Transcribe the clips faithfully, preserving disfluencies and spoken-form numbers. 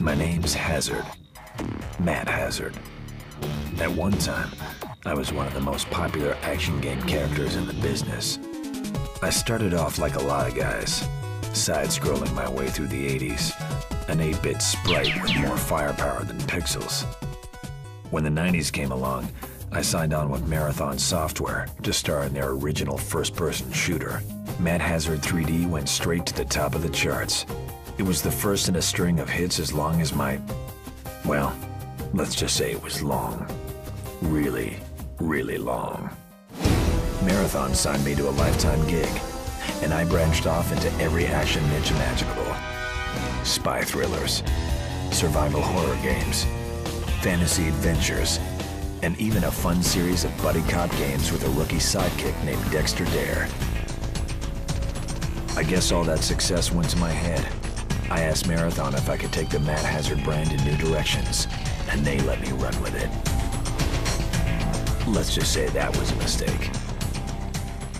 My name's Hazard. Matt Hazard. At one time, I was one of the most popular action game characters in the business. I started off like a lot of guys, side-scrolling my way through the eighties, an eight-bit sprite with more firepower than pixels. When the nineties came along, I signed on with Marathon Software to star in their original first-person shooter. Mad Hazard three D went straight to the top of the charts. It was the first in a string of hits as long as my... well, let's just say it was long. Really, really long. Marathon signed me to a lifetime gig, and I branched off into every action niche imaginable. Spy thrillers, survival horror games, fantasy adventures, and even a fun series of buddy cop games with a rookie sidekick named Dexter Dare. I guess all that success went to my head. I asked Marathon if I could take the Mad Hazard brand in new directions, and they let me run with it. Let's just say that was a mistake.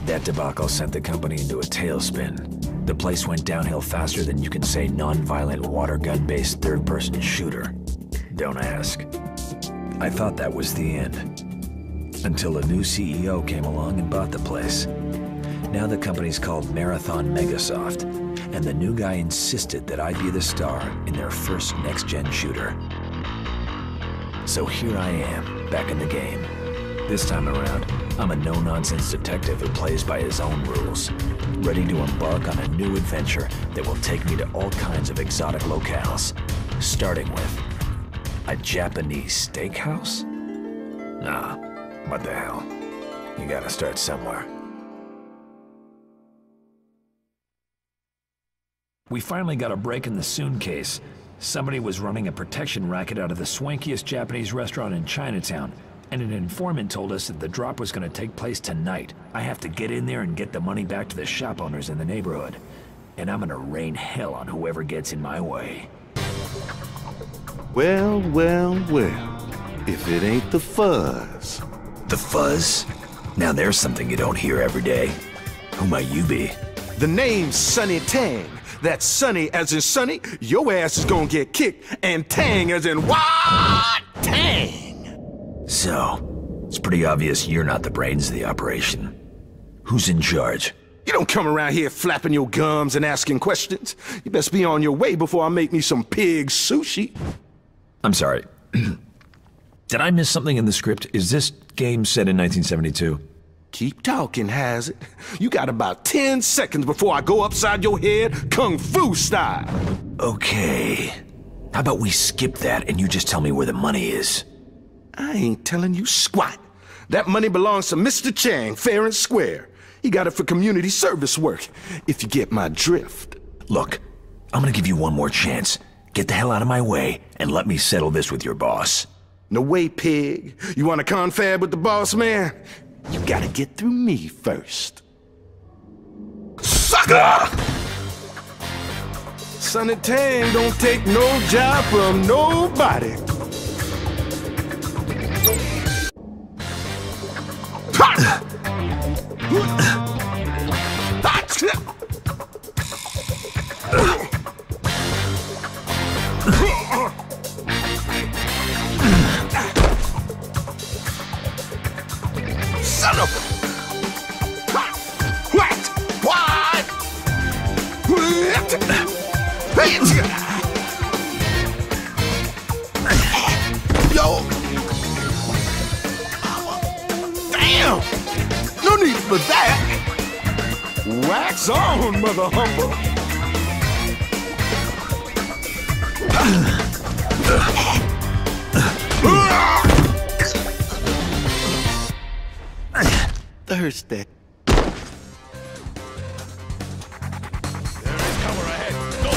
That debacle sent the company into a tailspin. The place went downhill faster than you can say non-violent water gun-based third-person shooter. Don't ask. I thought that was the end, until a new C E O came along and bought the place. Now the company's called Marathon Megasoft, and the new guy insisted that I be the star in their first next-gen shooter. So here I am, back in the game. This time around, I'm a no-nonsense detective who plays by his own rules, ready to embark on a new adventure that will take me to all kinds of exotic locales, starting with a Japanese steakhouse? Nah, what the hell? You gotta start somewhere. We finally got a break in the Soon case. Somebody was running a protection racket out of the swankiest Japanese restaurant in Chinatown, and an informant told us that the drop was gonna take place tonight. I have to get in there and get the money back to the shop owners in the neighborhood, and I'm gonna rain hell on whoever gets in my way. Well, well, well, if it ain't the fuzz. The fuzz? Now there's something you don't hear every day. Who might you be? The name's Sonny Tang. That's Sonny as in Sonny, your ass is gonna get kicked, and Tang as in what? Tang! So, it's pretty obvious you're not the brains of the operation. Who's in charge? You don't come around here flapping your gums and asking questions. You best be on your way before I make me some pig sushi. I'm sorry. Did I miss something in the script? Is this game set in nineteen seventy-two? Keep talking, Hazard. You got about ten seconds before I go upside your head, Kung Fu style. Okay. How about we skip that and you just tell me where the money is? I ain't telling you squat. That money belongs to Mister Chang, fair and square. He got it for community service work, if you get my drift. Look, I'm gonna give you one more chance. Get the hell out of my way, and let me settle this with your boss. No way, pig. You want a confab with the boss, man? You gotta get through me first. Sucker! Sonny Tang don't take no job from nobody. Son of a... What? What? What? Yo! Damn! No need for that! Wax on, mother humble! Thursday. There is cover ahead. Go!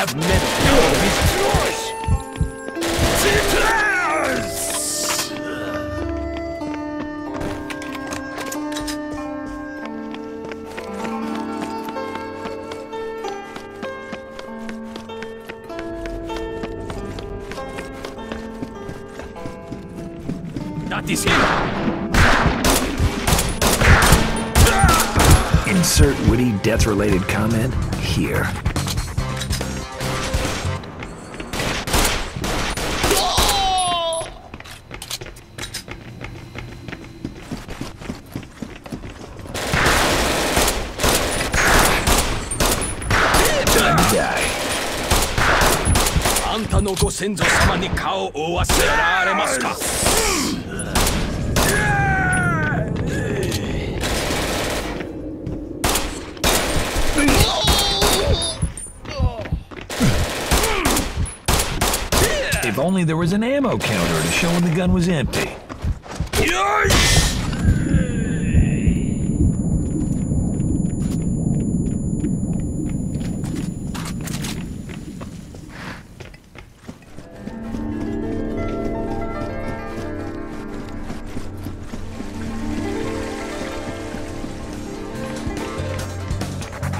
have met yours. Not this here. Insert witty death-related comment here. Die. If only there was an ammo counter to show when the gun was empty. Yes!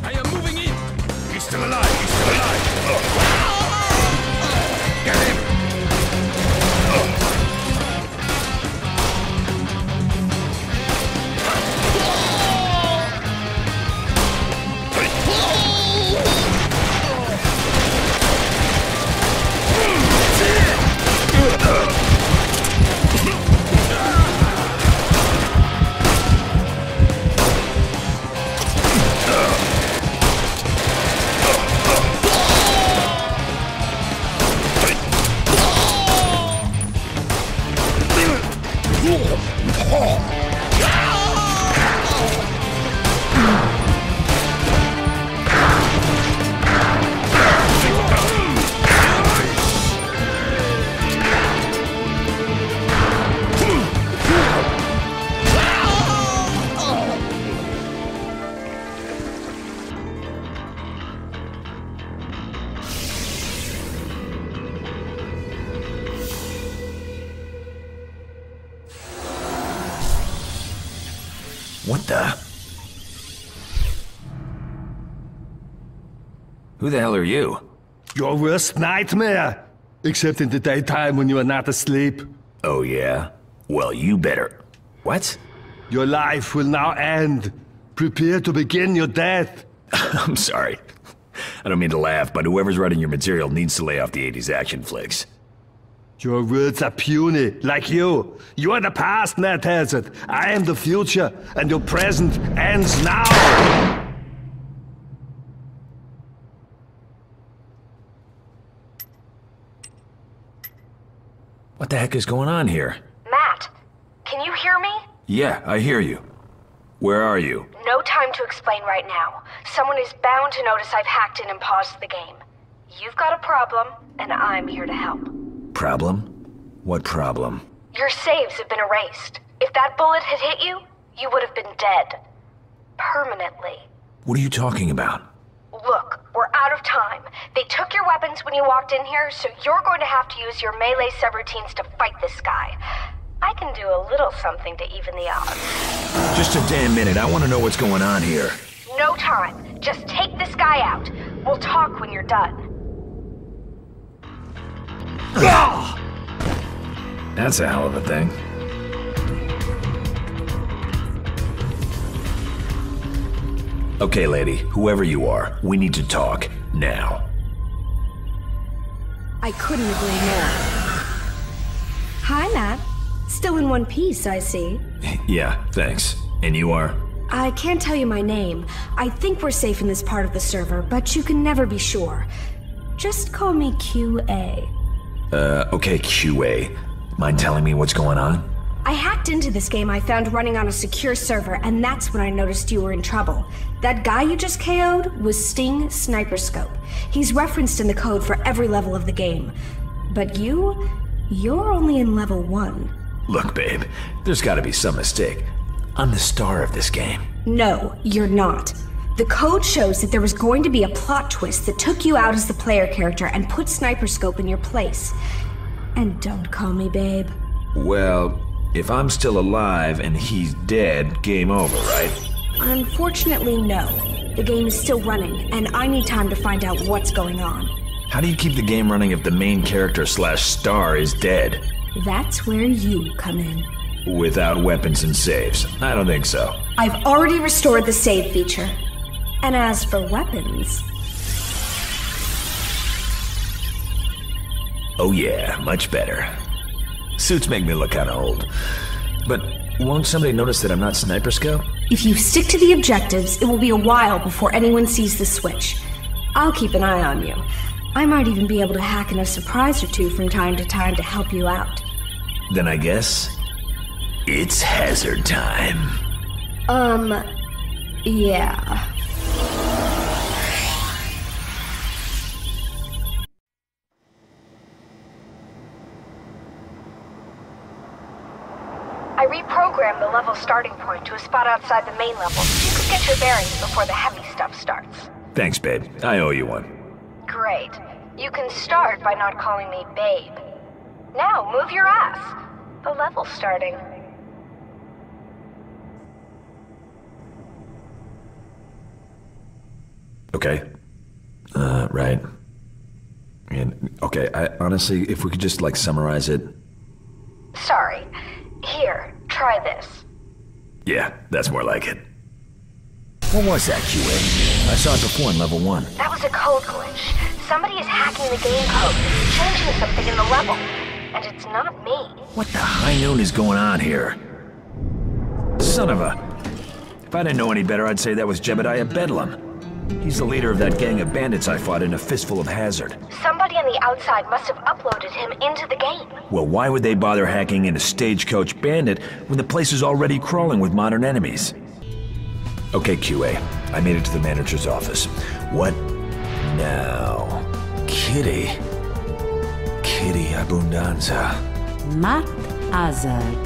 I am moving in! He's still alive! He's still alive! Oh. Get him! What the? Who the hell are you? Your worst nightmare! Except in the daytime when you are not asleep. Oh yeah? Well, you better... What? Your life will now end. Prepare to begin your death. I'm sorry. I don't mean to laugh, but whoever's writing your material needs to lay off the eighties action flicks. Your words are puny, like you. You are the past, Nat Hazard. I am the future, and your present ends now. What the heck is going on here? Matt, can you hear me? Yeah, I hear you. Where are you? No time to explain right now. Someone is bound to notice I've hacked in and paused the game. You've got a problem, and I'm here to help. Problem? What problem? Your saves have been erased. If that bullet had hit you, you would have been dead. Permanently. What are you talking about? Look, we're out of time. They took your weapons when you walked in here, so you're going to have to use your melee subroutines to fight this guy. I can do a little something to even the odds. Just a damn minute. I want to know what's going on here. No time. Just take this guy out. We'll talk when you're done. That's a hell of a thing. Okay, lady, whoever you are, we need to talk now. I couldn't agree more. Hi, Matt. Still in one piece, I see. Yeah, thanks. And you are? I can't tell you my name. I think we're safe in this part of the server, but you can never be sure. Just call me Q A. Uh, okay, Q A. Mind telling me what's going on? I hacked into this game I found running on a secure server, and that's when I noticed you were in trouble. That guy you just K O'd was Sting Sniperscope. He's referenced in the code for every level of the game. But you? You're only in level one. Look, babe, there's gotta be some mistake. I'm the star of this game. No, you're not. The code shows that there was going to be a plot twist that took you out as the player character and put Sniper Scope in your place. And don't call me babe. Well, if I'm still alive and he's dead, game over, right? Unfortunately, no. The game is still running, and I need time to find out what's going on. How do you keep the game running if the main character slash star is dead? That's where you come in. Without weapons and saves? I don't think so. I've already restored the save feature. And as for weapons... Oh yeah, much better. Suits make me look kinda old. But won't somebody notice that I'm not Sniper Scope? If you stick to the objectives, it will be a while before anyone sees the switch. I'll keep an eye on you. I might even be able to hack in a surprise or two from time to time to help you out. Then I guess... it's hazard time. Um... yeah... I reprogrammed the level starting point to a spot outside the main level so you could get your bearings before the heavy stuff starts. Thanks, babe. I owe you one. Great. You can start by not calling me babe. Now, move your ass. The level's starting. Okay. Uh, right. And, okay, I honestly, if we could just, like, summarize it. Sorry. Here, try this. Yeah, that's more like it. What was that, Q A? I saw it before in level one. That was a code glitch. Somebody is hacking the game code, changing something in the level. And it's not me. What the high noon is going on here? Son of a... If I didn't know any better, I'd say that was Jebediah Bedlam. He's the leader of that gang of bandits I fought in a fistful of hazard. Somebody on the outside must have uploaded him into the game. Well, why would they bother hacking in a stagecoach bandit when the place is already crawling with modern enemies? Okay, Q A. I made it to the manager's office. What now? Kitty. Kitty Abundanza. Mat Azad.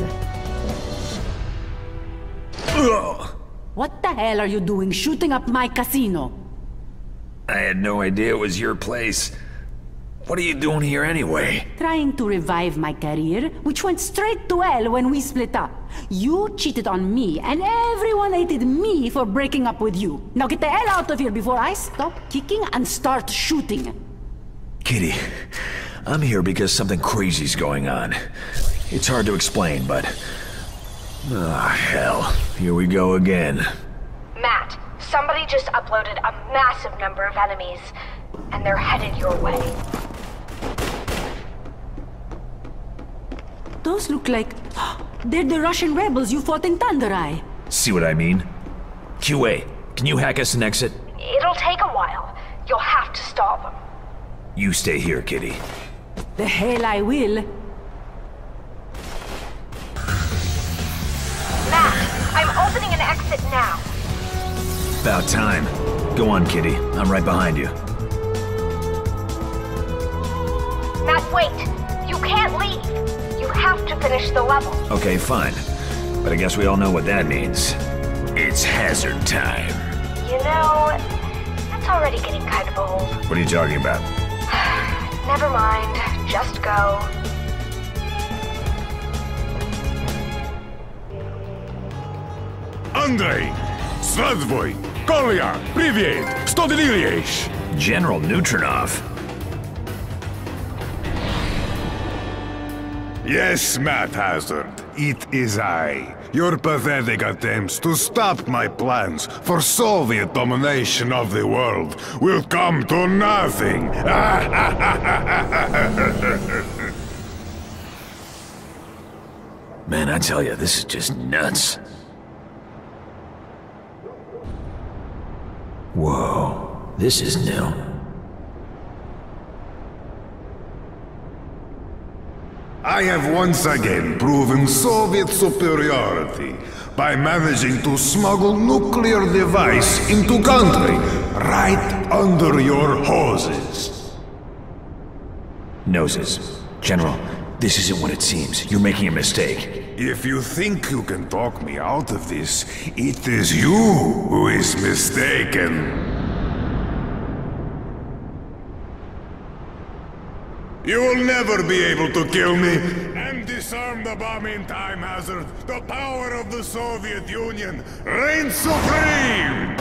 Ugh. What the hell are you doing shooting up my casino? I had no idea it was your place. What are you doing here anyway? Trying to revive my career, which went straight to hell when we split up. You cheated on me, and everyone hated me for breaking up with you. Now get the hell out of here before I stop kicking and start shooting. Kitty, I'm here because something crazy's going on. It's hard to explain, but... Ah, oh, hell. Here we go again. Matt, somebody just uploaded a massive number of enemies, and they're headed your way. Those look like... they're the Russian rebels you fought in Tandarai. See what I mean? Q A, can you hack us an exit? It'll take a while. You'll have to stall them. You stay here, Kitty. The hell I will. Matt, I'm opening an exit now. About time. Go on, Kitty. I'm right behind you. Matt, wait. You can't leave. You have to finish the level. Okay, fine. But I guess we all know what that means. It's hazard time. You know, that's already getting kind of old. What are you talking about? Never mind. Just go. Andrei! Sradvoy! Kolya! Privyet! Stodiliriesh! General Neutronov. Yes, Matt Hazard, it is I. Your pathetic attempts to stop my plans for Soviet domination of the world will come to nothing! Man, I tell you, this is just nuts. Whoa, this is new. I have once again proven Soviet superiority by managing to smuggle nuclear device into country right under your hoses. Noses. General, this isn't what it seems. You're making a mistake. If you think you can talk me out of this, it is you who is mistaken. You will never be able to kill me and disarm the bombing time hazard. The power of the Soviet Union reigns supreme!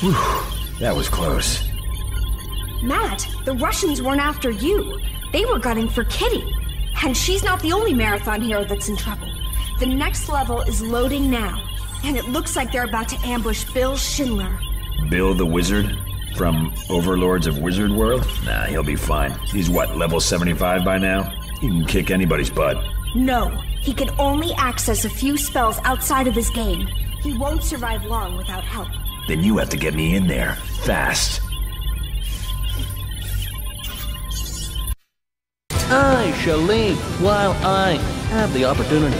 Whew, that was close. Matt, the Russians weren't after you. They were gunning for Kitty. And she's not the only marathon hero that's in trouble. The next level is loading now. And it looks like they're about to ambush Bill Schindler. Bill the Wizard? From Overlords of Wizard World? Nah, he'll be fine. He's what, level seventy-five by now? He can kick anybody's butt. No, he can only access a few spells outside of his game. He won't survive long without help. Then you have to get me in there, fast. I shall leave while I have the opportunity.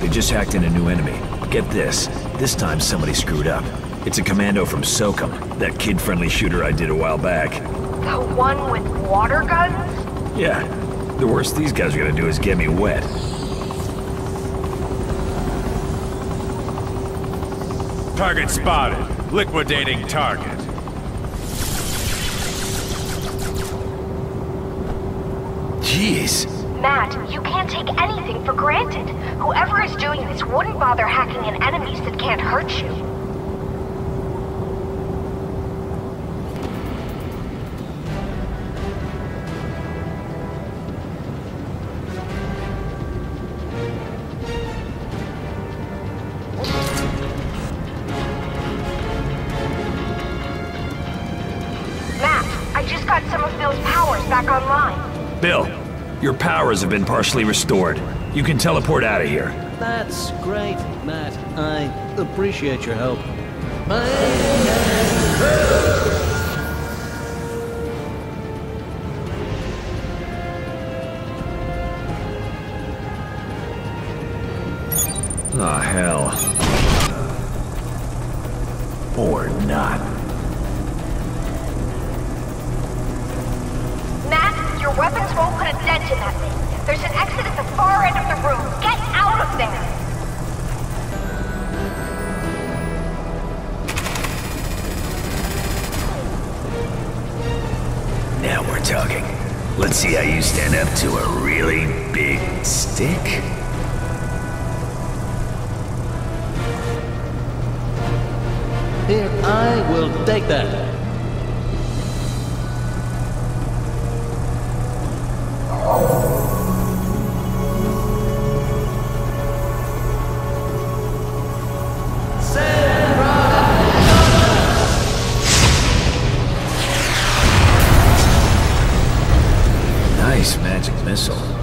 They just hacked in a new enemy. Get this. This time somebody screwed up. It's a commando from SOCOM, that kid-friendly shooter I did a while back. The one with water guns? Yeah. The worst these guys are gonna do is get me wet. Target spotted. Liquidating target. Jeez. Matt, you can't take anything for granted. Whoever is doing this wouldn't bother hacking in enemies that can't hurt you. Matt, I just got some of Bill's powers back online. Bill, your powers have been partially restored. You can teleport out of here. That's great, Matt. I appreciate your help. Bye. Ah, hell. Or not. Matt, your weapons won't put a dent in that thing. There's an exit at the far end of the room. Get out of there! Now we're talking. Let's see how you stand up to a really big stick. Here, I will take that.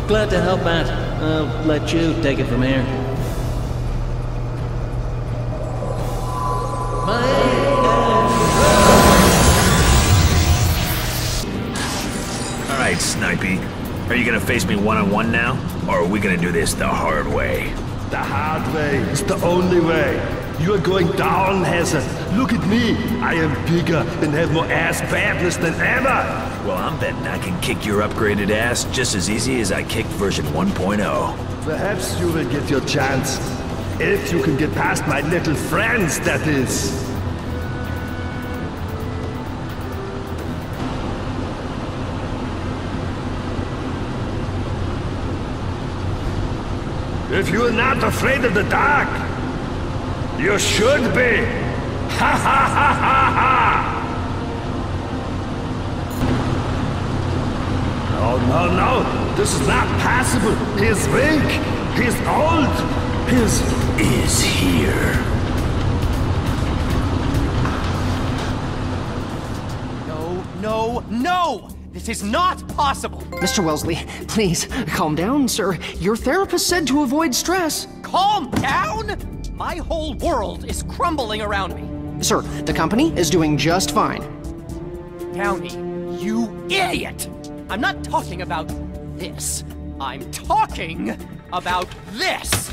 Glad to help, Matt. I'll let you take it from here. Alright, Snipey. Are you gonna face me one-on-one now? Or are we gonna do this the hard way? The hard way is the only way. You are going down, Hazard. Look at me. I am bigger and have more ass badness than ever. Well, I'm betting I can kick your upgraded ass just as easy as I kicked version one point oh. Perhaps you will get your chance. If you can get past my little friends, that is. If you are not afraid of the dark, you should be. Ha ha ha ha ha! No, no, no! This is not possible! He is weak! He is old! He is... is here. No, no, no! This is not possible! Mister Wellesley, please, calm down, sir. Your therapist said to avoid stress. Calm down? My whole world is crumbling around me. Sir, the company is doing just fine. Downey, you idiot! I'm not talking about this. I'm talking about this!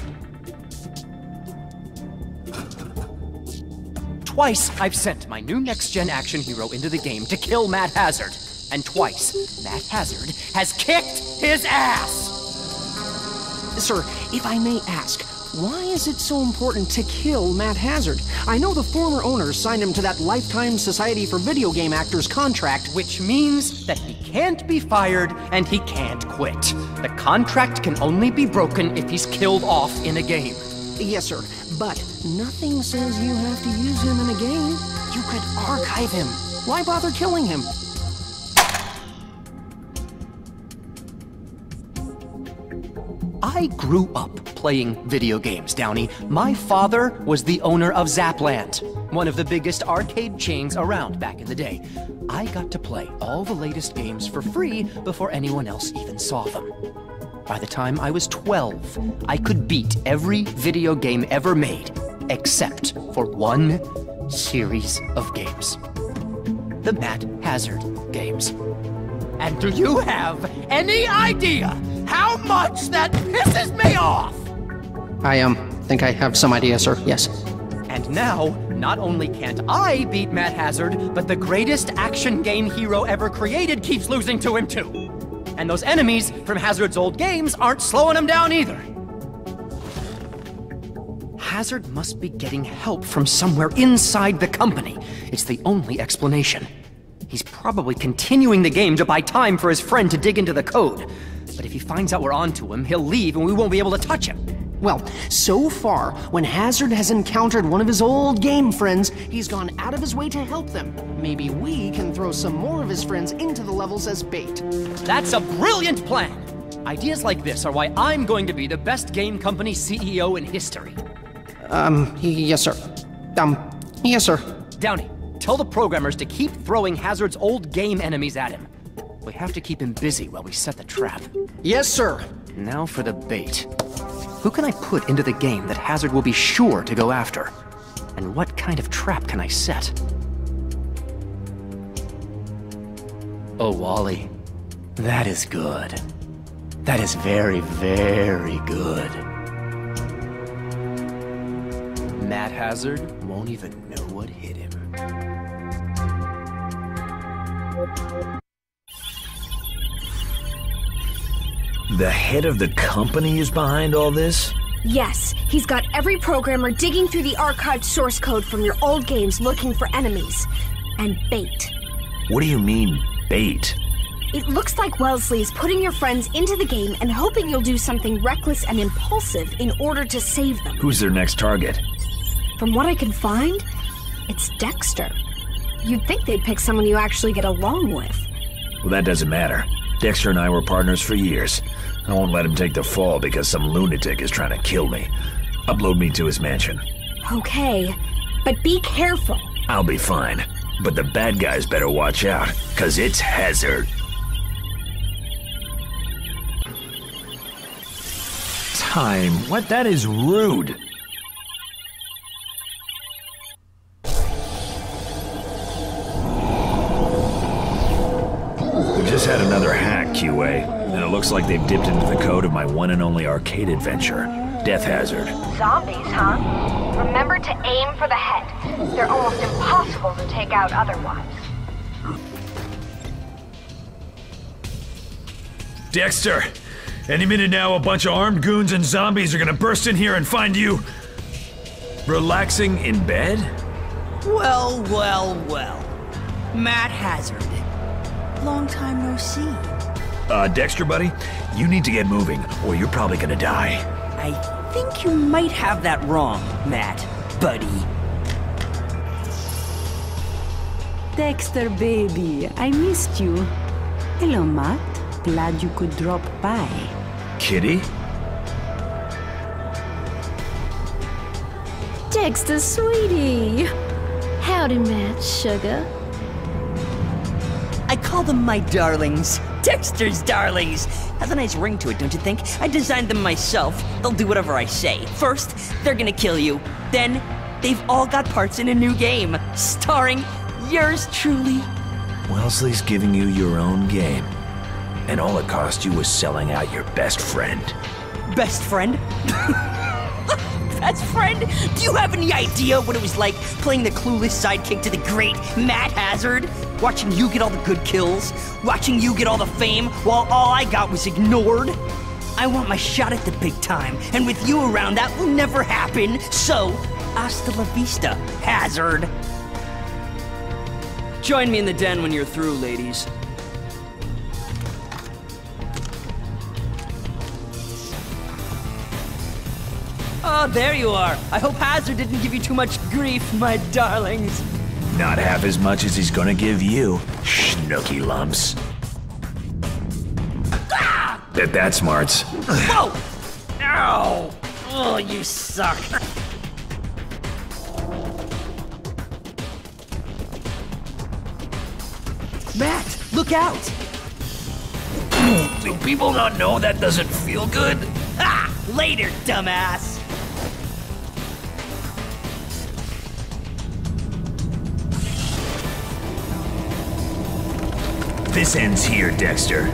Twice I've sent my new next-gen action hero into the game to kill Matt Hazard. And twice, Matt Hazard has kicked his ass! Sir, if I may ask, why is it so important to kill Matt Hazard? I know the former owners signed him to that Lifetime Society for Video Game Actors contract, which means that he can't be fired and he can't quit. The contract can only be broken if he's killed off in a game. Yes, sir, but nothing says you have to use him in a game. You could archive him. Why bother killing him? I grew up playing video games, Downey. My father was the owner of Zapland, one of the biggest arcade chains around back in the day. I got to play all the latest games for free before anyone else even saw them. By the time I was twelve, I could beat every video game ever made, except for one series of games. The Matt Hazard games. And do you have any idea how much that pisses me off? I, um, think I have some idea, sir. Yes. And now, not only can't I beat Matt Hazard, but the greatest action game hero ever created keeps losing to him, too. And those enemies from Hazard's old games aren't slowing him down, either. Hazard must be getting help from somewhere inside the company. It's the only explanation. He's probably continuing the game to buy time for his friend to dig into the code. But if he finds out we're on to him, he'll leave and we won't be able to touch him. Well, so far, when Hazard has encountered one of his old game friends, he's gone out of his way to help them. Maybe we can throw some more of his friends into the levels as bait. That's a brilliant plan! Ideas like this are why I'm going to be the best game company C E O in history. Um, yes, sir. Um, yes, sir. Downey, tell the programmers to keep throwing Hazard's old game enemies at him. We have to keep him busy while we set the trap. Yes, sir. Now for the bait. Who can I put into the game that Hazard will be sure to go after? And what kind of trap can I set? Oh, Wally. That is good. That is very, very good. Matt Hazard won't even know what hit him. The head of the company is behind all this? Yes. He's got every programmer digging through the archived source code from your old games looking for enemies. And bait. What do you mean, bait? It looks like Wellesley is putting your friends into the game and hoping you'll do something reckless and impulsive in order to save them. Who's their next target? From what I can find, it's Dexter. You'd think they'd pick someone you actually get along with. Well, that doesn't matter. Dexter and I were partners for years. I won't let him take the fall because some lunatic is trying to kill me. Upload me to his mansion. Okay, but be careful. I'll be fine. But the bad guys better watch out, because it's Hazard. Time. What? That is rude. Just had another hack, Q A, and it looks like they've dipped into the code of my one and only arcade adventure, Death Hazard. Zombies, huh? Remember to aim for the head. They're almost impossible to take out otherwise. Dexter, any minute now a bunch of armed goons and zombies are gonna burst in here and find you... relaxing in bed? Well, well, well. Matt Hazard. Long time no see. Uh, Dexter, buddy, you need to get moving, or you're probably gonna die. I think you might have that wrong, Matt, buddy. Dexter, baby, I missed you. Hello, Matt. Glad you could drop by. Kitty? Dexter, sweetie! Howdy, Matt, sugar. I call them my darlings. Dexter's darlings! Has a nice ring to it, don't you think? I designed them myself. They'll do whatever I say. First, they're gonna kill you. Then, they've all got parts in a new game, starring yours truly. Wellesley's giving you your own game. And all it cost you was selling out your best friend. Best friend? Best friend? Do you have any idea what it was like playing the clueless sidekick to the great Matt Hazard? Watching you get all the good kills, watching you get all the fame, while all I got was ignored? I want my shot at the big time, and with you around that will never happen, so hasta la vista, Hazard. Join me in the den when you're through, ladies. Oh, there you are. I hope Hazard didn't give you too much grief, my darlings. Not half as much as he's gonna give you, schnooky lumps. Ah! At that smarts. Whoa! Ow! Oh, you suck. Matt, look out! Do people not know that doesn't feel good? Ah! Later, dumbass! This ends here, Dexter.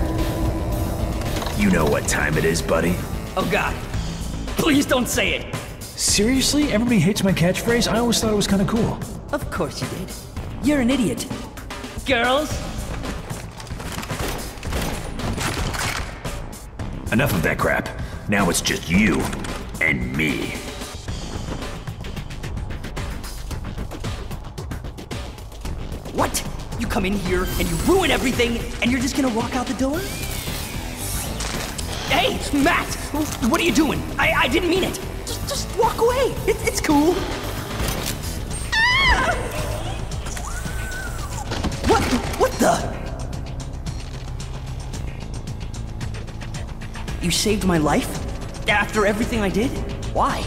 You know what time it is, buddy. Oh God, please don't say it. Seriously? Everybody hates my catchphrase? I always thought it was kind of cool. Of course you did. You're an idiot. Girls? Enough of that crap. Now it's just you and me. What? You come in here, and you ruin everything, and you're just gonna walk out the door? Hey, Matt! What are you doing? I, I didn't mean it! Just, just walk away! It, it's cool! Ah! What? What the? You saved my life? After everything I did? Why?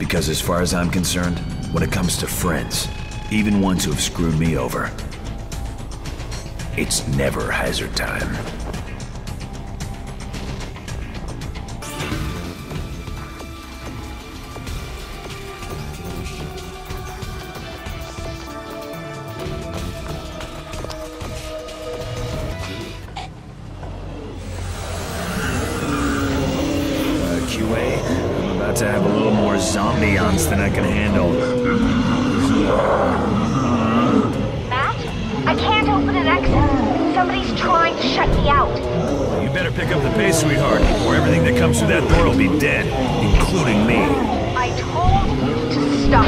Because as far as I'm concerned, when it comes to friends, even ones who have screwed me over, it's never Hazard time. Uh, Q A, I'm about to have a little more zombie-ance than I can handle. I can't open an exit. Somebody's trying to shut me out. You better pick up the pace, sweetheart, or everything that comes through that door will be dead, including me. I told you to stop.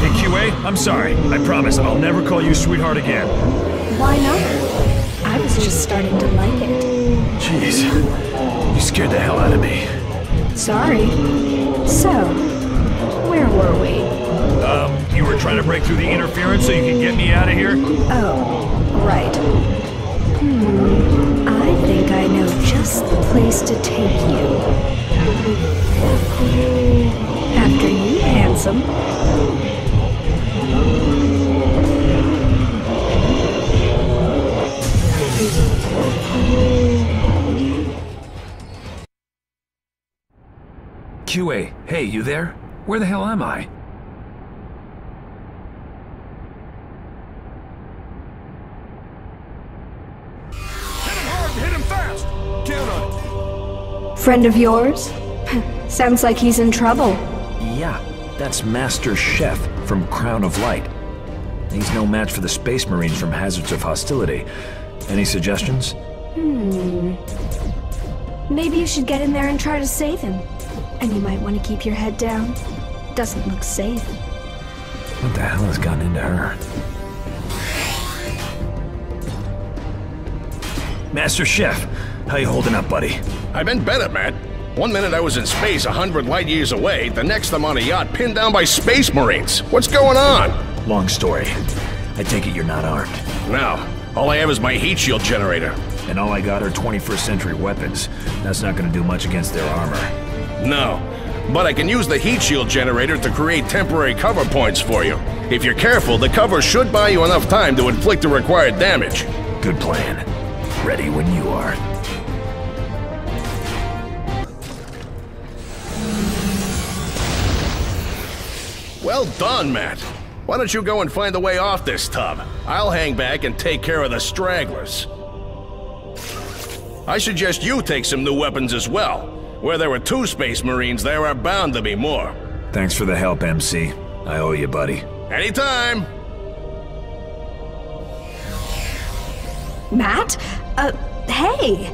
Hey, Q A, I'm sorry. I promise I'll never call you sweetheart again. Why not? I was just starting to like it. Jeez, you scared the hell out of me. Sorry. So, where were we? Um, you were trying to break through the interference so you could get me out of here? Oh, right. Hmm, I think I know just the place to take you. After you, handsome. Q A, hey, you there? Where the hell am I? Hit him hard and hit him fast! Count on it! Friend of yours? Sounds like he's in trouble. Yeah, that's Master Chef from Crown of Light. He's no match for the Space Marines from Hazards of Hostility. Any suggestions? Hmm. Maybe you should get in there and try to save him. And you might want to keep your head down. Doesn't look safe. What the hell has gotten into her? Master Chef, how you holding up, buddy? I've been better, Matt. One minute I was in space a hundred light years away, the next I'm on a yacht pinned down by space marines. What's going on? Long story. I take it you're not armed. No. All I have is my heat shield generator. And all I got are twenty-first century weapons. That's not gonna do much against their armor. No. But I can use the heat shield generator to create temporary cover points for you. If you're careful, the cover should buy you enough time to inflict the required damage. Good plan. Ready when you are. Well done, Matt. Why don't you go and find a way off this tub? I'll hang back and take care of the stragglers. I suggest you take some new weapons as well. Where there were two space marines, there are bound to be more. Thanks for the help, M C. I owe you, buddy. Anytime! Matt? Uh, hey!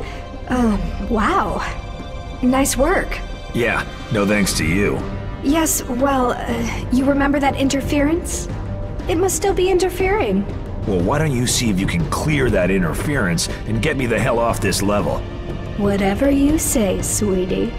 Um, wow. Nice work. Yeah, no thanks to you. Yes, well, uh, you remember that interference? It must still be interfering. Well, why don't you see if you can clear that interference and get me the hell off this level? Whatever you say, sweetie.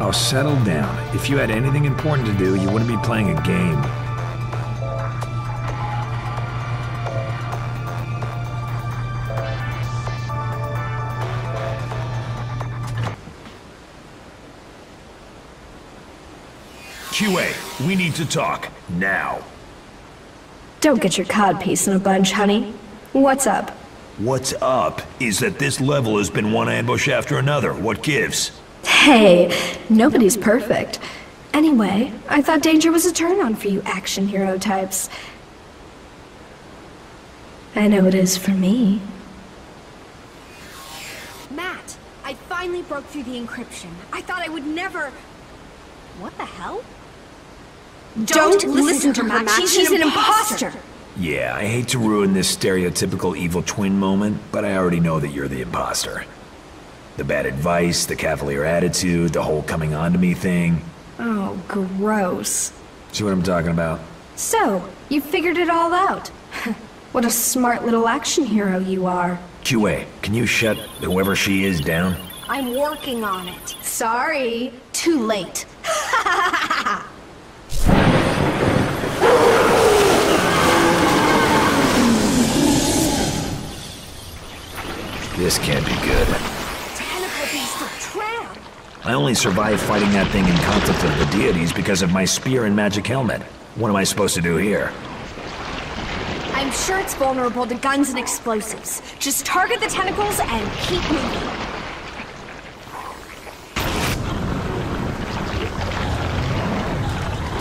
Oh, settle down. If you had anything important to do, you wouldn't be playing a game. Q A, we need to talk. Now. Don't get your codpiece in a bunch, honey. What's up? What's up is that this level has been one ambush after another. What gives? Hey, nobody's perfect. Anyway, I thought danger was a turn-on for you action hero types. I know it is for me. Matt, I finally broke through the encryption. I thought I would never... What the hell? Don't, Don't listen, listen to her, Matt. Matt. She's, She's an, an imposter. imposter! Yeah, I hate to ruin this stereotypical evil twin moment, but I already know that you're the imposter. The bad advice, the cavalier attitude, the whole coming on to me thing. Oh, gross. See what I'm talking about? So, you figured it all out. What a smart little action hero you are. Q A, can you shut whoever she is down? I'm working on it. Sorry. Too late. This can't be good. I only survived fighting that thing in conflict of the deities because of my spear and magic helmet. What am I supposed to do here? I'm sure it's vulnerable to guns and explosives. Just target the tentacles and keep moving.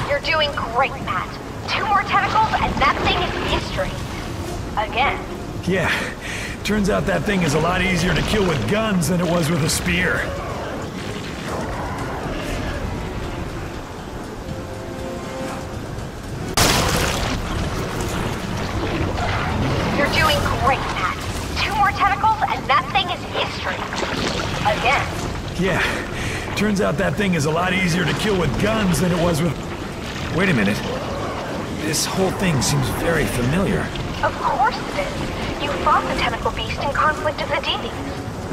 You're doing great, Matt. Two more tentacles and that thing is history. Again. Yeah. Turns out that thing is a lot easier to kill with guns than it was with a spear. Yeah, turns out that thing is a lot easier to kill with guns than it was with... Wait a minute. This whole thing seems very familiar. Of course it is. You fought the tentacle beast in conflict of the deities.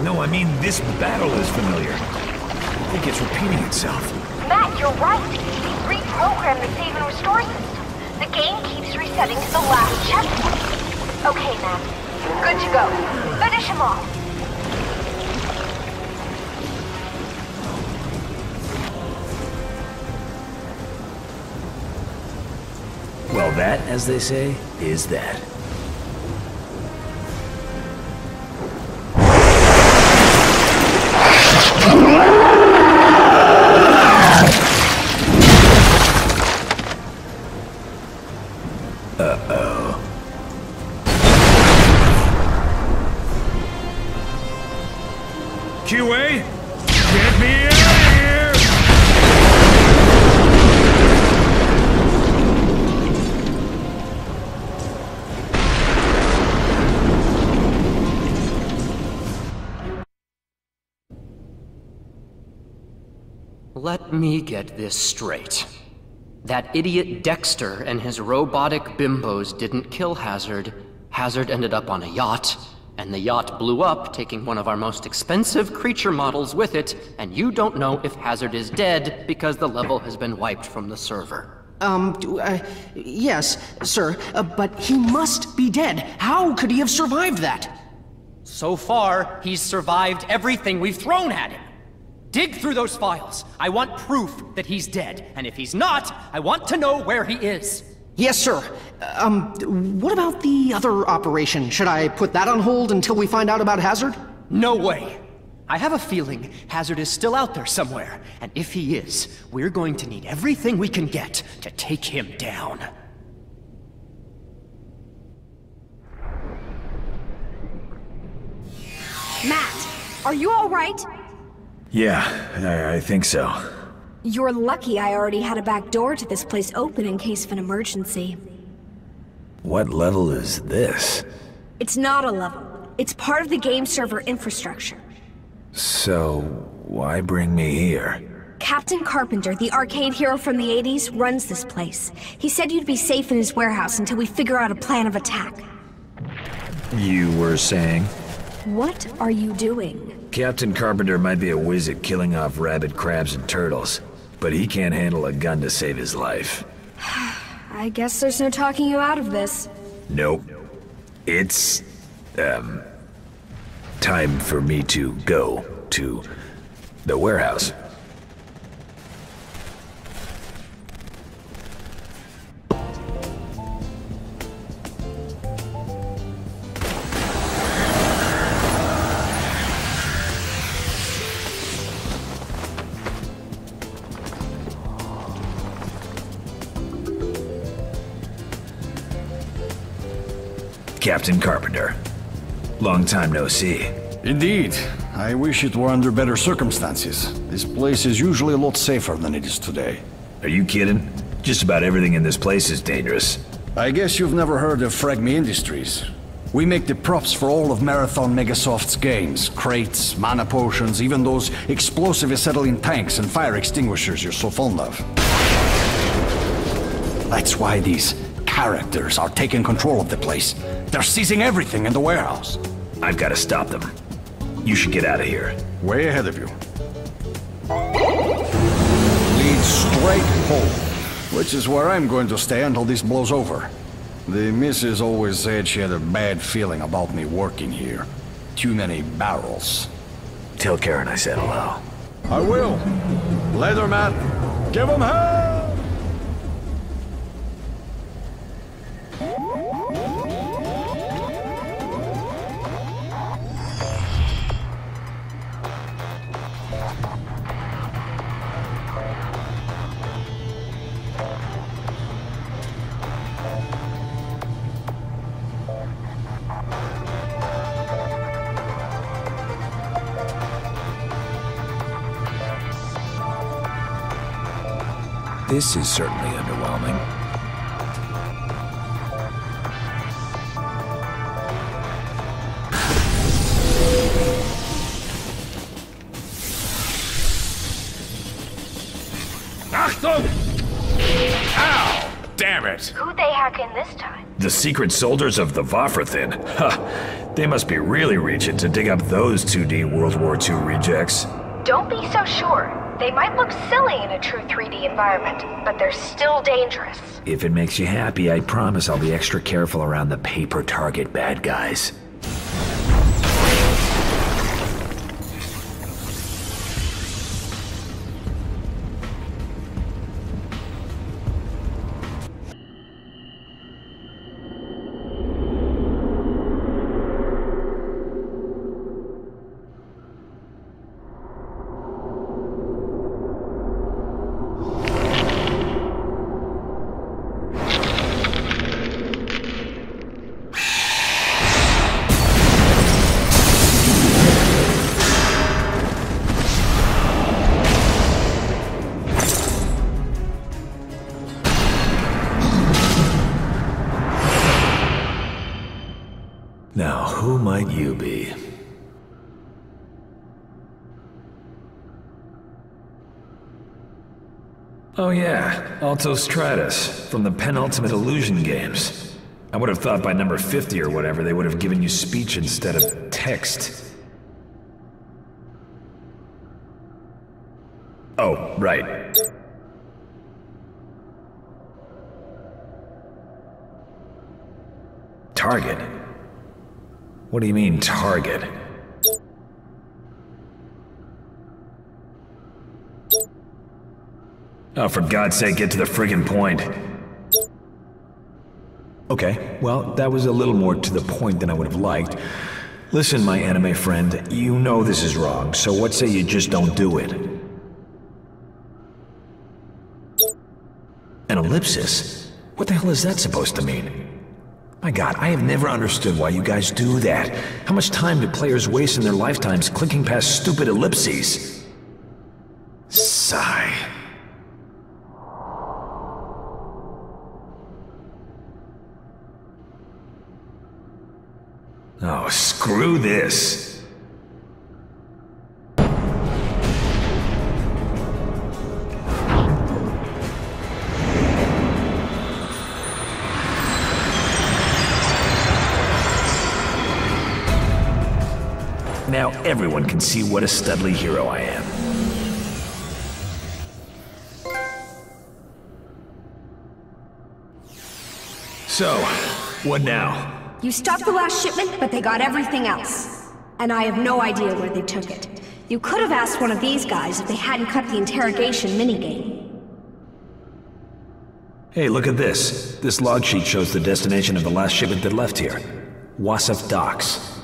No, I mean this battle is familiar. I think it's repeating itself. Matt, you're right. We reprogrammed the save and restore system. The game keeps resetting to the last checkpoint. Okay, Matt. Good to go. Finish him off. Well, that, as they say, is that. Uh-oh. Q A? Get me out of here! Let me get this straight. That idiot Dexter and his robotic bimbos didn't kill Hazard. Hazard ended up on a yacht, and the yacht blew up, taking one of our most expensive creature models with it, and you don't know if Hazard is dead because the level has been wiped from the server. Um, uh, yes, sir, uh, but he must be dead. How could he have survived that? So far, he's survived everything we've thrown at him. Dig through those files. I want proof that he's dead, and if he's not, I want to know where he is. Yes, sir. Um, what about the other operation? Should I put that on hold until we find out about Hazard? No way. I have a feeling Hazard is still out there somewhere, and if he is, we're going to need everything we can get to take him down. Matt, are you all right? Yeah, I, I think so. You're lucky I already had a back door to this place open in case of an emergency. What level is this? It's not a level. It's part of the game server infrastructure. So, why bring me here? Captain Carpenter, the arcade hero from the eighties, runs this place. He said you'd be safe in his warehouse until we figure out a plan of attack. You were saying? What are you doing? Captain Carpenter might be a whiz at killing off rabid crabs and turtles, but he can't handle a gun to save his life. I guess there's no talking you out of this. Nope. It's, um... time for me to go to the warehouse. Captain Carpenter. Long time no see. Indeed. I wish it were under better circumstances. This place is usually a lot safer than it is today. Are you kidding? Just about everything in this place is dangerous. I guess you've never heard of Fragme Industries. We make the props for all of Marathon Megasoft's games. Crates, mana potions, even those explosive acetylene tanks and fire extinguishers you're so fond of. That's why these characters are taking control of the place. They're seizing everything in the warehouse. I've got to stop them. You should get out of here. Way ahead of you. Lead straight home, which is where I'm going to stay until this blows over. The missus always said she had a bad feeling about me working here. Too many barrels. Tell Karen I said hello. I will. Later, Matt. Give him hell! This is certainly underwhelming. Achtung! Ow! Damn it! Who'd they hack in this time? The secret soldiers of the Vafrathin. Huh. They must be really reaching to dig up those two D World War Two rejects. Don't be so sure. They might look silly in a true three D environment, but they're still dangerous. If it makes you happy, I promise I'll be extra careful around the paper target bad guys. Now, who might you be? Oh yeah, Altostratus, from the penultimate Illusion games. I would have thought by number fifty or whatever they would have given you speech instead of text. Oh, right. Target? What do you mean, target? Oh, for God's sake, get to the friggin' point. Okay, well, that was a little more to the point than I would have liked. Listen, my anime friend, you know this is wrong, so what say you just don't do it? An ellipsis? What the hell is that supposed to mean? My God, I have never understood why you guys do that. How much time do players waste in their lifetimes clicking past stupid ellipses? Sigh. Oh, screw this. Now everyone can see what a studly hero I am. So, what now? You stopped the last shipment, but they got everything else. And I have no idea where they took it. You could have asked one of these guys if they hadn't cut the interrogation minigame. Hey, look at this. This log sheet shows the destination of the last shipment that left here. Wassup Docks.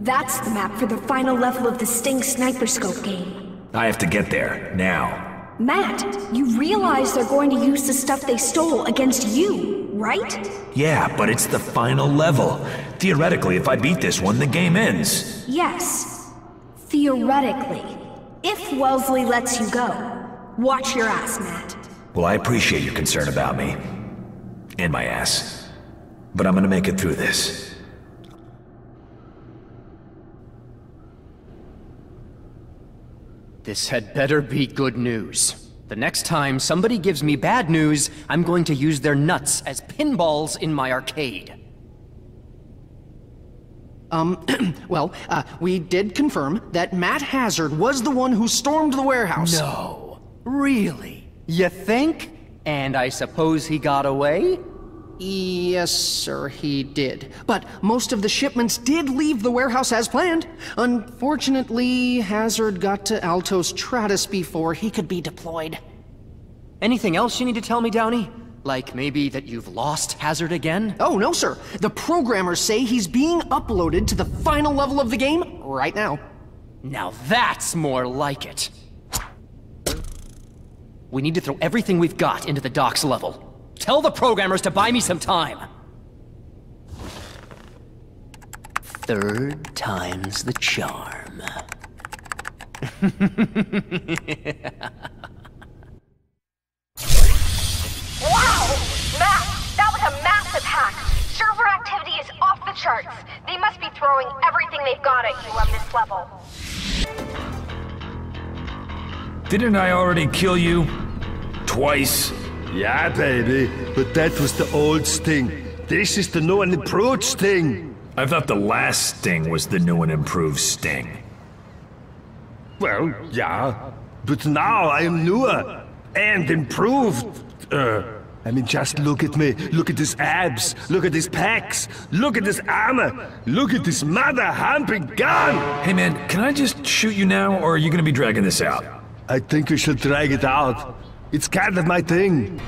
That's the map for the final level of the Sting Sniper Scope game. I have to get there, now. Matt, you realize they're going to use the stuff they stole against you, right? Yeah, but it's the final level. Theoretically, if I beat this one, the game ends. Yes. Theoretically. If Wellesley lets you go. Watch your ass, Matt. Well, I appreciate your concern about me. And my ass. But I'm gonna make it through this. This had better be good news. The next time somebody gives me bad news, I'm going to use their nuts as pinballs in my arcade. Um, well, uh, we did confirm that Matt Hazard was the one who stormed the warehouse. No. Really? You think? And I suppose he got away? Yes, sir, he did. But most of the shipments did leave the warehouse as planned. Unfortunately, Hazard got to Altostratus before he could be deployed. Anything else you need to tell me, Downey? Like, maybe that you've lost Hazard again? Oh, no, sir. The programmers say he's being uploaded to the final level of the game right now. Now that's more like it. We need to throw everything we've got into the docks level. Tell the programmers to buy me some time! Third time's the charm. Wow! Matt, that was a massive hack! Server activity is off the charts. They must be throwing everything they've got at you on this level. Didn't I already kill you? Twice? Yeah, baby, but that was the old Sting. This is the new and improved Sting. I thought the last Sting was the new and improved Sting. Well, yeah, but now I am newer and improved. Uh, I mean, just look at me. Look at his abs. Look at his pecs. Look at his armor. Look at this mother humping gun. Hey, man, can I just shoot you now, or are you gonna be dragging this out? I think we should drag it out. It's kind of my thing.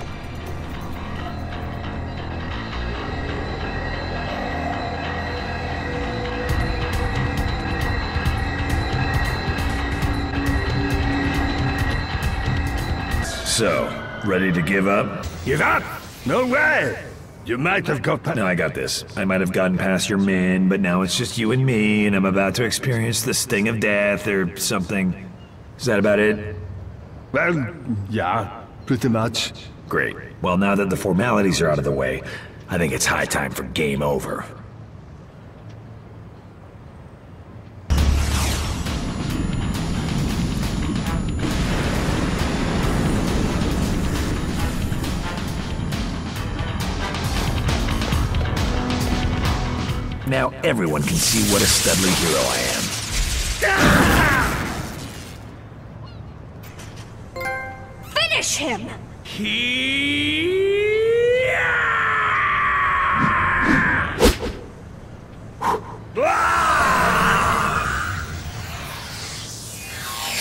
So, ready to give up? Give up? No way! You might have got past- No, I got this. I might have gotten past your men, but now it's just you and me, and I'm about to experience the sting of death or something. Is that about it? Well, yeah, pretty much. Great. Well, now that the formalities are out of the way, I think it's high time for game over. now everyone can see what a studly hero I am. Finish him!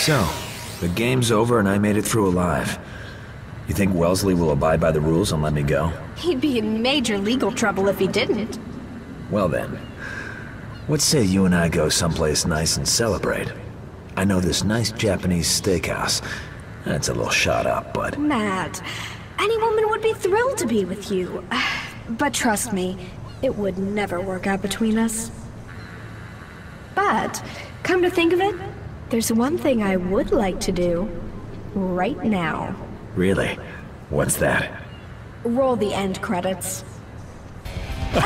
So, the game's over and I made it through alive. You think Wellesley will abide by the rules and let me go? He'd be in major legal trouble if he didn't. Well then, what say you and I go someplace nice and celebrate? I know this nice Japanese steakhouse. That's a little shot up, but... Matt, any woman would be thrilled to be with you. But trust me, it would never work out between us. But, come to think of it, there's one thing I would like to do right now. Really? What's that? Roll the end credits. No,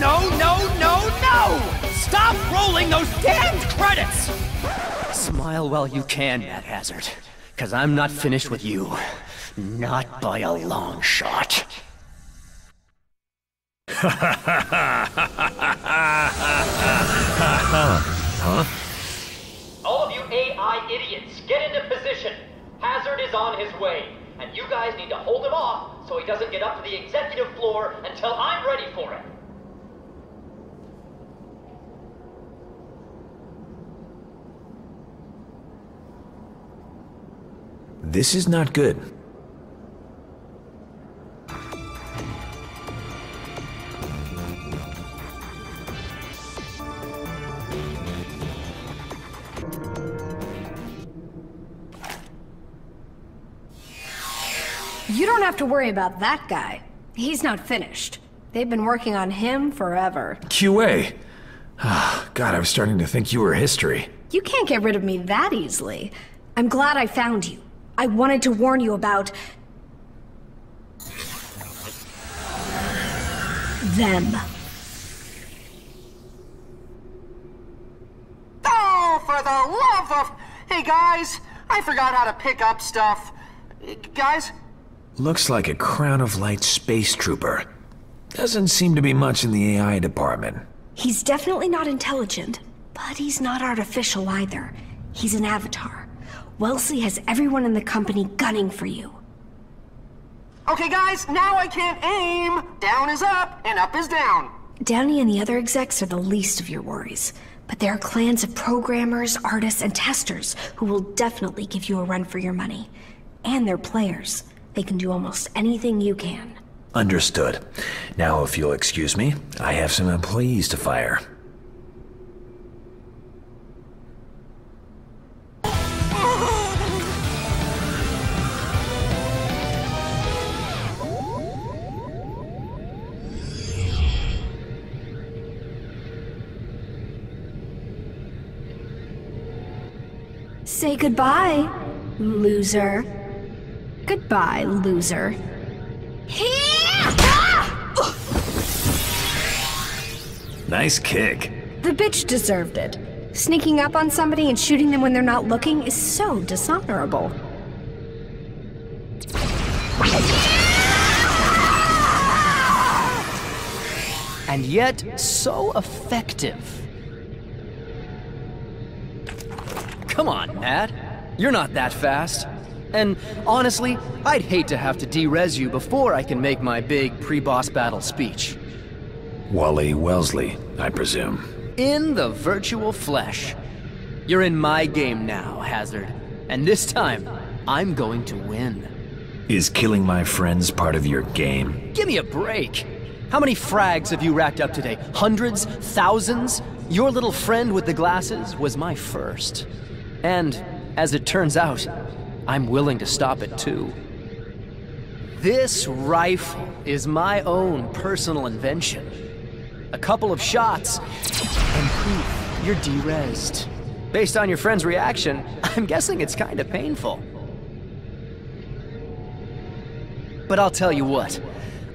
no, no, no, no! Stop rolling those damned credits! Smile while you can, Matt Hazard, because I'm not finished with you. Not by a long shot. Ha ha ha ha ha ha ha. Huh? All of you A I idiots, get into position. Hazard is on his way, and you guys need to hold him off so he doesn't get up to the executive floor until I'm ready for it. This is not good. You don't have to worry about that guy. He's not finished. They've been working on him forever. Q A! Oh, God, I was starting to think you were history. You can't get rid of me that easily. I'm glad I found you. I wanted to warn you about... them. Oh, for the love of... Hey, guys! I forgot how to pick up stuff. Guys? Looks like a Crown of Light space trooper. Doesn't seem to be much in the A I department. He's definitely not intelligent, but he's not artificial either. He's an avatar. Wellesley has everyone in the company gunning for you. Okay guys, now I can't aim! Down is up, and up is down. Downey and the other execs are the least of your worries. But there are clans of programmers, artists, and testers who will definitely give you a run for your money. And their players. They can do almost anything you can. Understood. Now, if you'll excuse me, I have some employees to fire. Say goodbye, loser. Goodbye, loser. Nice kick. The bitch deserved it. Sneaking up on somebody and shooting them when they're not looking is so dishonorable. And yet, so effective. Come on, Matt. You're not that fast. And honestly, I'd hate to have to de-res you before I can make my big pre-boss battle speech. Wally Wellesley, I presume. In the virtual flesh. You're in my game now, Hazard. And this time, I'm going to win. Is killing my friends part of your game? Give me a break. How many frags have you racked up today? Hundreds? Thousands? Your little friend with the glasses was my first. And, as it turns out, I'm willing to stop it too. This rifle is my own personal invention. A couple of shots, and poof, you're de-rezzed. Based on your friend's reaction, I'm guessing it's kinda painful. But I'll tell you what,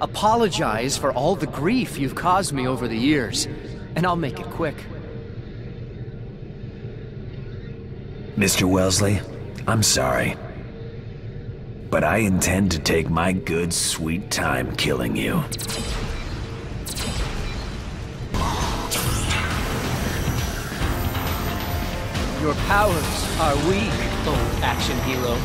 apologize for all the grief you've caused me over the years, and I'll make it quick. Mister Wellesley, I'm sorry, but I intend to take my good, sweet time killing you. Your powers are weak, old action hero.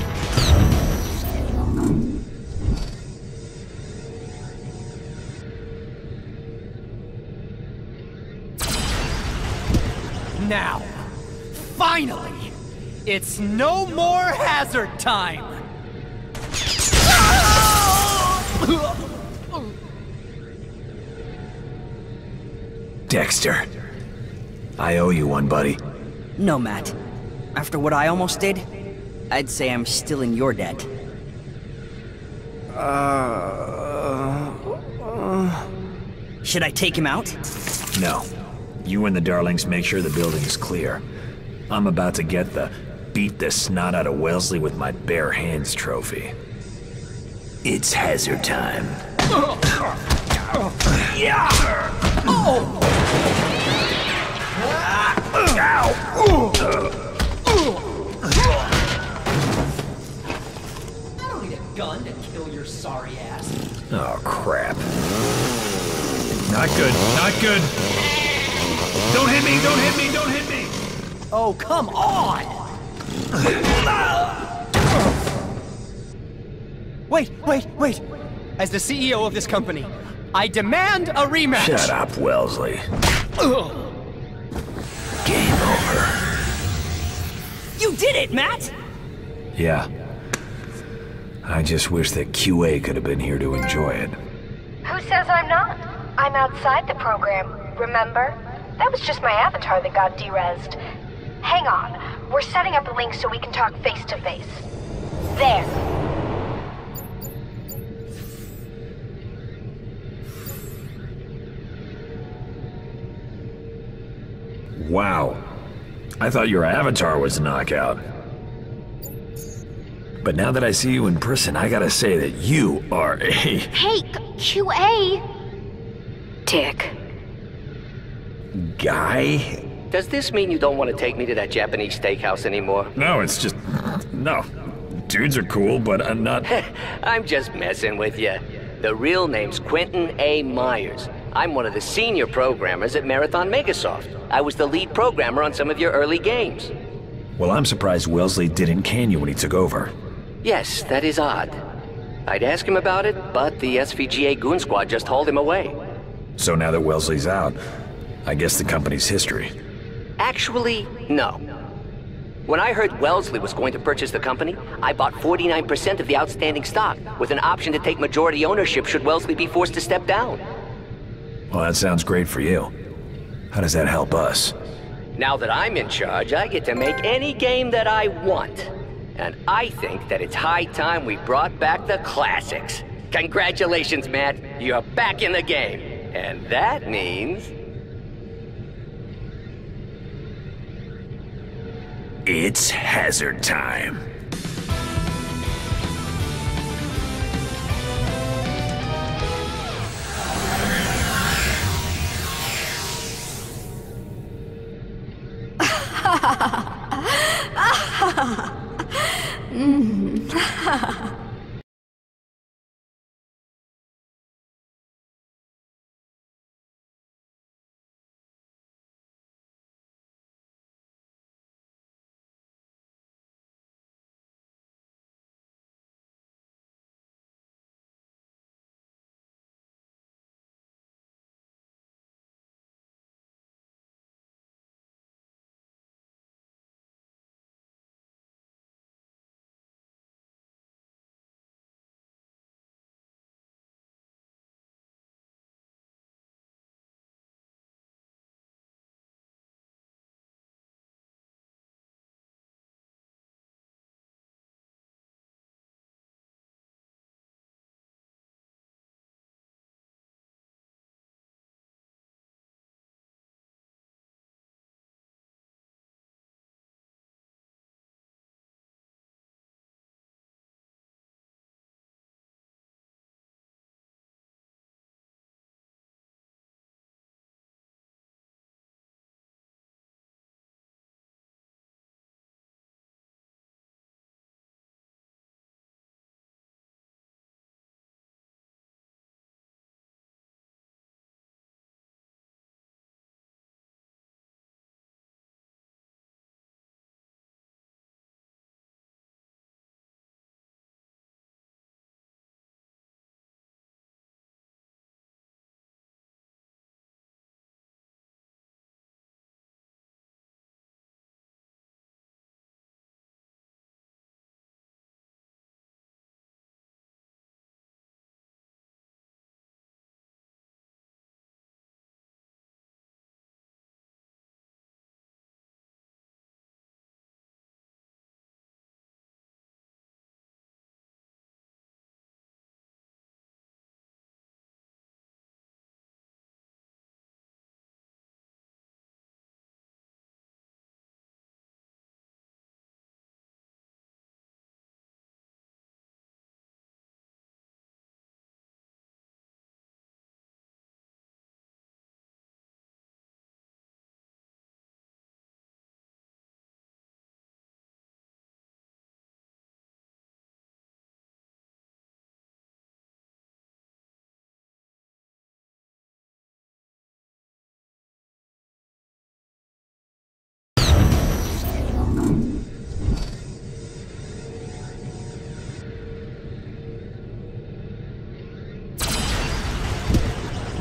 Now, finally, it's no more hazard time. Dexter, I owe you one, buddy. No, Matt. After what I almost did, I'd say I'm still in your debt. Uh, uh... Should I take him out? No. You and the darlings make sure the building is clear. I'm about to get the beat the snot out of Wellesley with my bare hands trophy. It's hazard time. Yeah! Oh! I don't need a gun to kill your sorry ass. Oh, crap. Not good, not good. Don't hit me, don't hit me, don't hit me! Oh, come on! Wait, wait, wait! As the C E O of this company, I demand a rematch! Shut up, Wellesley. Ugh. Game over. You did it, Matt! Yeah. I just wish that Q A could have been here to enjoy it. Who says I'm not? I'm outside the program, remember? That was just my avatar that got de-rezzed. Hang on. We're setting up a link so we can talk face-to-face. There. Wow. I thought your avatar was a knockout. But now that I see you in person, I gotta say that you are a... Hey, Q A! Dick. Guy? Does this mean you don't want to take me to that Japanese steakhouse anymore? No, it's just... no. Dudes are cool, but I'm not... I'm just messing with you. The real name's Quentin A. Myers. I'm one of the senior programmers at Marathon Megasoft. I was the lead programmer on some of your early games. Well, I'm surprised Wellesley didn't can you when he took over. Yes, that is odd. I'd ask him about it, but the S V G A Goon Squad just hauled him away. So now that Wellesley's out, I guess the company's history. Actually, no. When I heard Wellesley was going to purchase the company, I bought forty-nine percent of the outstanding stock, with an option to take majority ownership should Wellesley be forced to step down. Well, that sounds great for you. How does that help us? Now that I'm in charge, I get to make any game that I want. And I think that it's high time we brought back the classics. Congratulations, Matt. You're back in the game. And that means... it's hazard time. mm.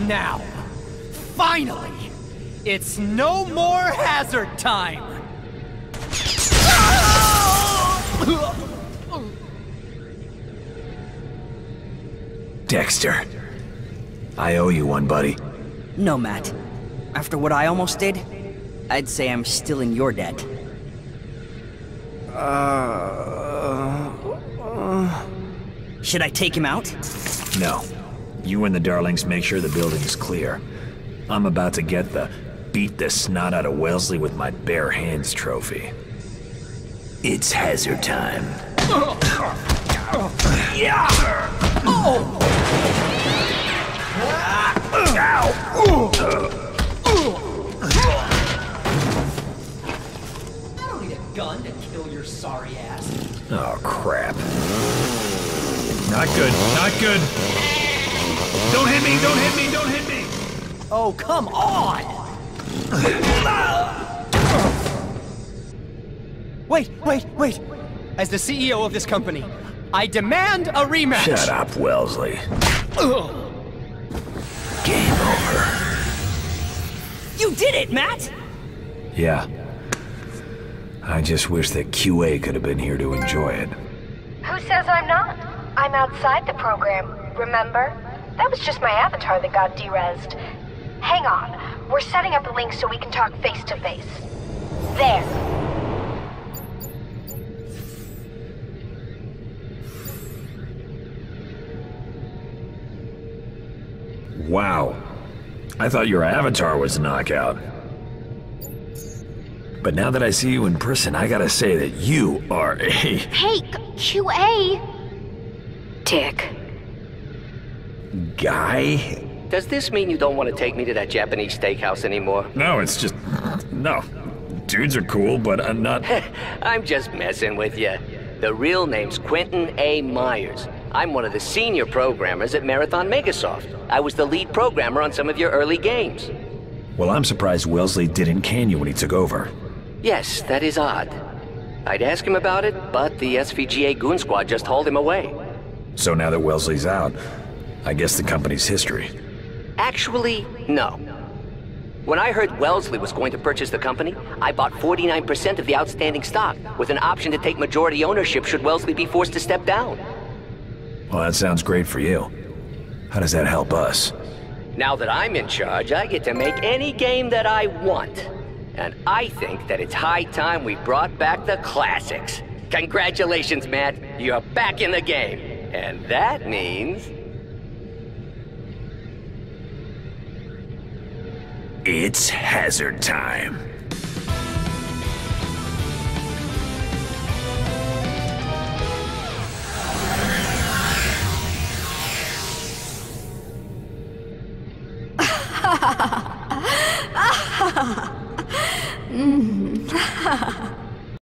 Now, finally, it's no more hazard time! Dexter, I owe you one, buddy. No, Matt. After what I almost did, I'd say I'm still in your debt. Uh, uh... Should I take him out? No. You and the darlings make sure the building's clear. I'm about to get the beat the snot out of Wellesley with my bare hands trophy. It's hazard time. Yeah! Oh! Ow! I don't need a gun to kill your sorry ass. Oh, crap. Not good, not good. Don't hit me, don't hit me, don't hit me! Oh, come on! Wait, wait, wait! As the C E O of this company, I demand a rematch! Shut up, Wellesley. Ugh. Game over. You did it, Matt! Yeah. I just wish that Q A could have been here to enjoy it. Who says I'm not? I'm outside the program, remember? That was just my avatar that got de-rezzed. Hang on. We're setting up a link so we can talk face-to-face. There. Wow. I thought your avatar was a knockout. But now that I see you in person, I gotta say that you are a... Hey, Q A! Dick. Guy? Does this mean you don't want to take me to that Japanese steakhouse anymore? No, it's just... no. Dudes are cool, but I'm not... I'm just messing with you. The real name's Quentin A. Myers. I'm one of the senior programmers at Marathon Megasoft. I was the lead programmer on some of your early games. Well, I'm surprised Wellesley didn't can you when he took over. Yes, that is odd. I'd ask him about it, but the S V G A Goon Squad just hauled him away. So now that Wellesley's out, I guess the company's history. Actually, no. When I heard Wellesley was going to purchase the company, I bought forty-nine percent of the outstanding stock, with an option to take majority ownership should Wellesley be forced to step down. Well, that sounds great for you. How does that help us? Now that I'm in charge, I get to make any game that I want. And I think that it's high time we brought back the classics. Congratulations, Matt. You're back in the game. And that means... it's hazard time.